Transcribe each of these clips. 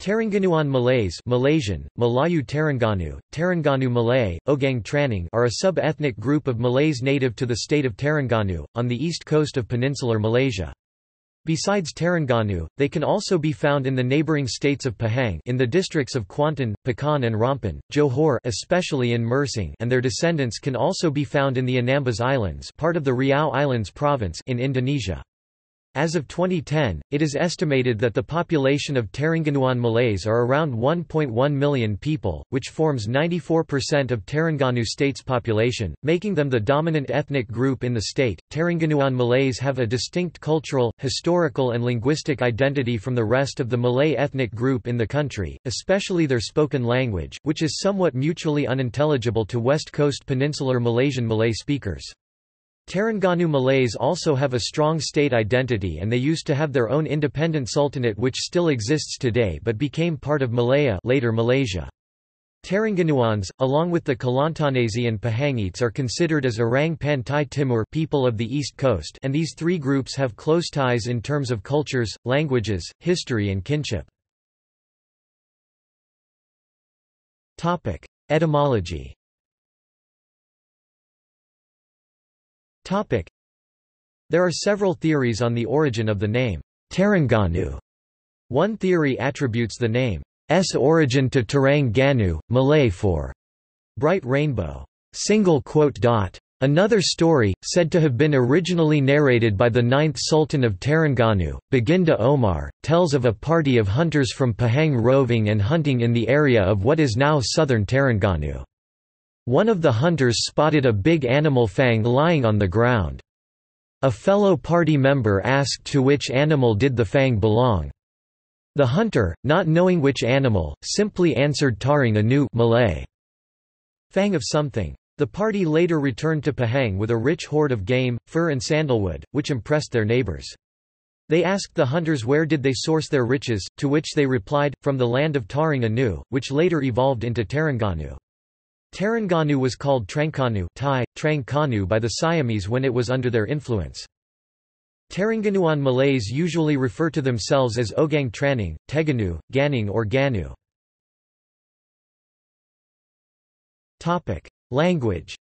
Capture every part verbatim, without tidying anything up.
Taranganuan Malays Malaysian, Melayu Terengganu, Terengganu Malay, Ogang Tranang are a sub-ethnic group of Malays native to the state of Terengganu, on the east coast of peninsular Malaysia. Besides Terengganu, they can also be found in the neighbouring states of Pahang in the districts of Kuantan, Pekan and Rampan, Johor especially in Mersing, and their descendants can also be found in the Anambas Islands part of the Riau Islands province in Indonesia. As of twenty ten, it is estimated that the population of Taranganuan Malays are around one point one million people, which forms ninety-four percent of Terengganu state's population, making them the dominant ethnic group in the state. Taranganuan Malays have a distinct cultural, historical, and linguistic identity from the rest of the Malay ethnic group in the country, especially their spoken language, which is somewhat mutually unintelligible to West Coast Peninsular Malaysian Malay speakers. Terengganu Malays also have a strong state identity and they used to have their own independent sultanate which still exists today but became part of Malaya later Malaysia. Terengganuans, along with the Kelantanese and Pahangites are considered as Orang Pantai Timur people of the East Coast and these three groups have close ties in terms of cultures, languages, history and kinship. Etymology. There are several theories on the origin of the name, Terengganu. One theory attributes the name's origin to Terengganu, Malay for bright rainbow. Another story, said to have been originally narrated by the ninth Sultan of Terengganu, Baginda Omar, tells of a party of hunters from Pahang roving and hunting in the area of what is now southern Terengganu. One of the hunters spotted a big animal fang lying on the ground. A fellow party member asked to which animal did the fang belong. The hunter, not knowing which animal, simply answered taring anu Malay, fang of something. The party later returned to Pahang with a rich hoard of game, fur and sandalwood, which impressed their neighbors. They asked the hunters where did they source their riches, to which they replied, from the land of taring anu, which later evolved into Terengganu. Terengganu was called Trangkanu Thai, Trangkanu by the Siamese when it was under their influence. Terengganuan Malays usually refer to themselves as Ogang Tranang, Teganu, Ganang or Ganu. Language.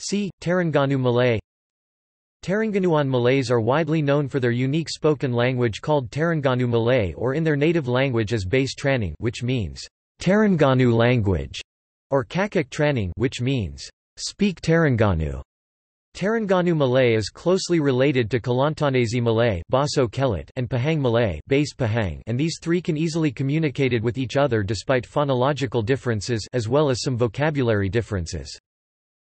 See, Terengganu Malay. Terengganuan Malays are widely known for their unique spoken language called Terengganu Malay or in their native language as Base Tranang which means Terengganu language or Kakak Tranang which means speak Terengganu. Terengganu Malay is closely related to Kelantanese Malay Baso Kelat and Pahang Malay Base Pahang and these three can easily communicate with each other despite phonological differences as well as some vocabulary differences.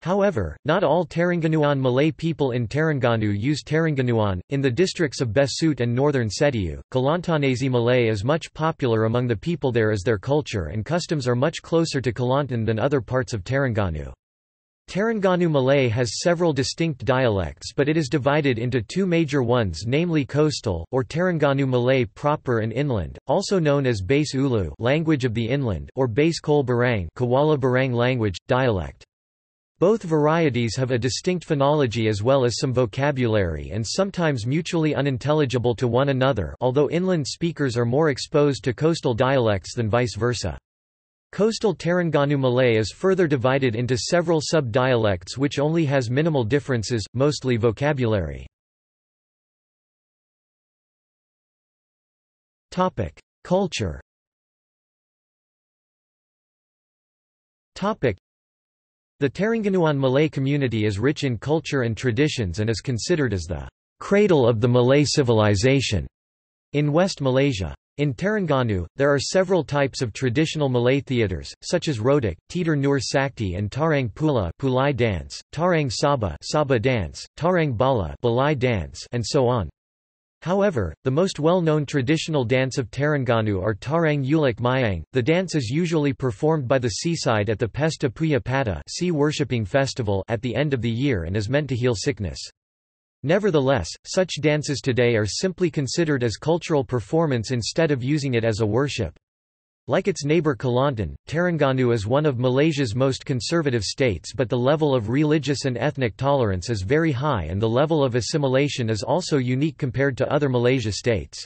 However, not all Terengganuan Malay people in Terengganu use Terengganuan. In the districts of Besut and northern Setiau, Kelantanese Malay is much popular among the people there as their culture and customs are much closer to Kelantan than other parts of Terengganu. Terengganu Malay has several distinct dialects but it is divided into two major ones namely coastal, or Terengganu Malay proper and inland, also known as Base Ulu language of the inland or Base Kol Barang Kuala Barang language, dialect. Both varieties have a distinct phonology as well as some vocabulary and sometimes mutually unintelligible to one another although inland speakers are more exposed to coastal dialects than vice versa. Coastal Terengganu Malay is further divided into several sub-dialects which only has minimal differences, mostly vocabulary. Culture. The Terengganuan Malay community is rich in culture and traditions and is considered as the cradle of the Malay civilization in West Malaysia. In Terengganu, there are several types of traditional Malay theatres, such as Rodak, Teater Nur Sakti and Tarang Pula Pulai dance, Tarang Sabah Sabah dance, Tarang Bala Balai dance, and so on. However, the most well-known traditional dance of Terengganu are Tarang Ulik Mayang. The dance is usually performed by the seaside at the Pesta Puya Pata sea worshipping festival at the end of the year and is meant to heal sickness. Nevertheless, such dances today are simply considered as cultural performance instead of using it as a worship. Like its neighbour Kelantan, Terengganu is one of Malaysia's most conservative states, but the level of religious and ethnic tolerance is very high and the level of assimilation is also unique compared to other Malaysia states.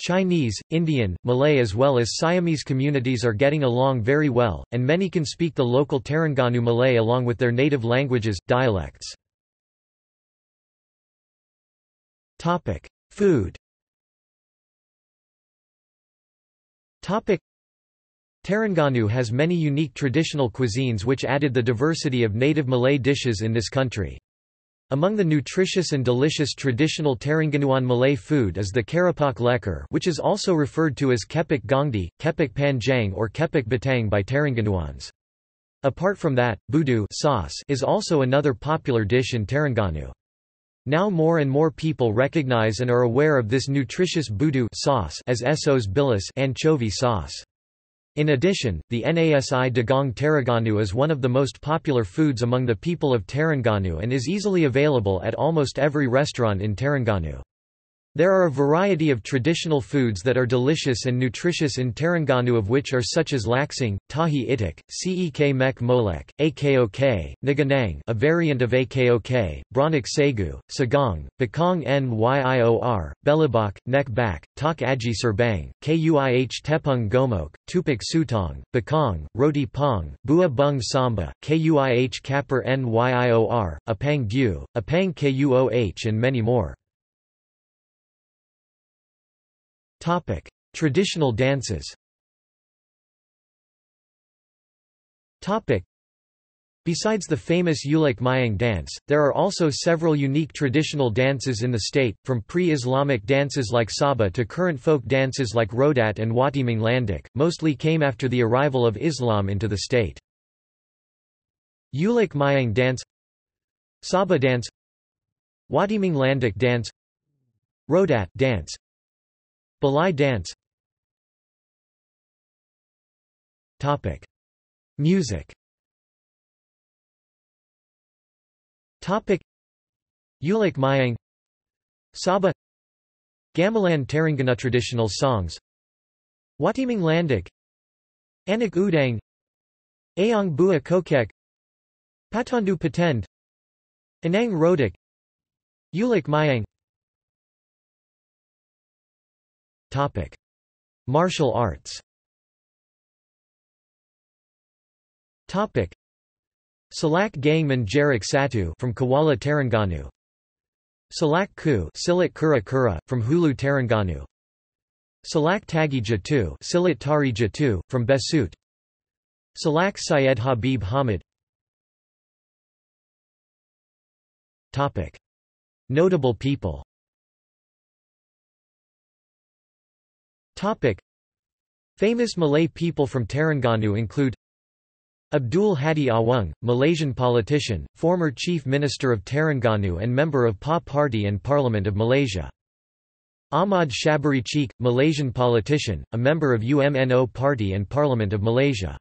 Chinese, Indian, Malay as well as Siamese communities are getting along very well, and many can speak the local Terengganu Malay along with their native languages, dialects. Food. Terengganu has many unique traditional cuisines which added the diversity of native Malay dishes in this country. Among the nutritious and delicious traditional Terengganuan Malay food is the Karapak Lekar, which is also referred to as Kepik Gongdi, Kepik Panjang or Kepik Batang by Terengganuans. Apart from that, budu sauce is also another popular dish in Terengganu. Now more and more people recognize and are aware of this nutritious budu sauce as Essos Bilis anchovy sauce. In addition, the Nasi Dagang Terengganu is one of the most popular foods among the people of Terengganu and is easily available at almost every restaurant in Terengganu. There are a variety of traditional foods that are delicious and nutritious in Terengganu, of which are such as laksing, tahi itik, cek mek molek, akok, naganang, a variant of akok, bronek sagu, sagong, bakong nyior, belibak, nek bak, tak aji serbang, kuih tepung gomok, tupik sutong, bakong, roti pong, bua bung samba, kuih kapur nyior, apang gu, apang kuoh, and many more. Topic: Traditional dances. Topic: Besides the famous Ulek Mayang dance, there are also several unique traditional dances in the state, from pre-Islamic dances like Saba to current folk dances like Rodat and Watiming Landak. Mostly came after the arrival of Islam into the state. Ulek Mayang dance, Saba dance, Watiming Landak dance, Rodat dance, Balai dance. Topic: Music. Topic: Ulek Mayang, Saba, Gamelan Terengganu traditional songs, Watiming Landak, Anak Udang, Ayong Bua Kokek, Patandu Patend, Anang Rodak, Ulek Mayang. Topic: Martial arts. Topic: Salak Gangman Jarak Satu from Kuala Terengganu, Salak Ku Silat Kura Kura from Hulu Terengganu, Salak Tagi Jatu Silat Tari Jatu from Besut, Salak Syed Habib Hamid. Topic: Notable people. Topic: Famous Malay people from Terengganu include Abdul Hadi Awang, Malaysian politician, former Chief Minister of Terengganu and member of P A Party and Parliament of Malaysia. Ahmad Shabari Cheek, Malaysian politician, a member of U M N O Party and Parliament of Malaysia.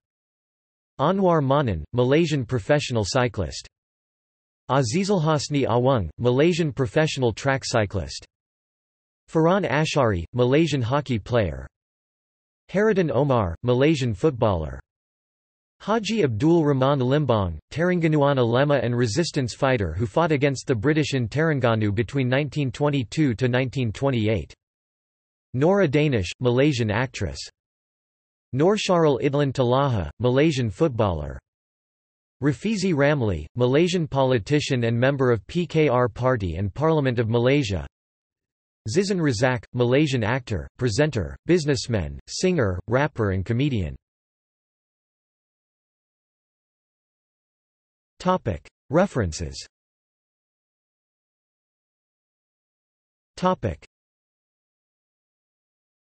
Anwar Manan, Malaysian professional cyclist. Azizul Hosni Awang, Malaysian professional track cyclist. Farhan Ashari, Malaysian hockey player. Harudin Omar, Malaysian footballer. Haji Abdul Rahman Limbang, Terengganuan ulema and resistance fighter who fought against the British in Terengganu between nineteen twenty-two to nineteen twenty-eight. Nora Danish, Malaysian actress. Norsharul Idlan Talaha, Malaysian footballer. Rafizi Ramli, Malaysian politician and member of P K R Party and Parliament of Malaysia. Zizan Razak, Malaysian actor, presenter, businessman, singer, rapper and comedian. Topic: References. Topic: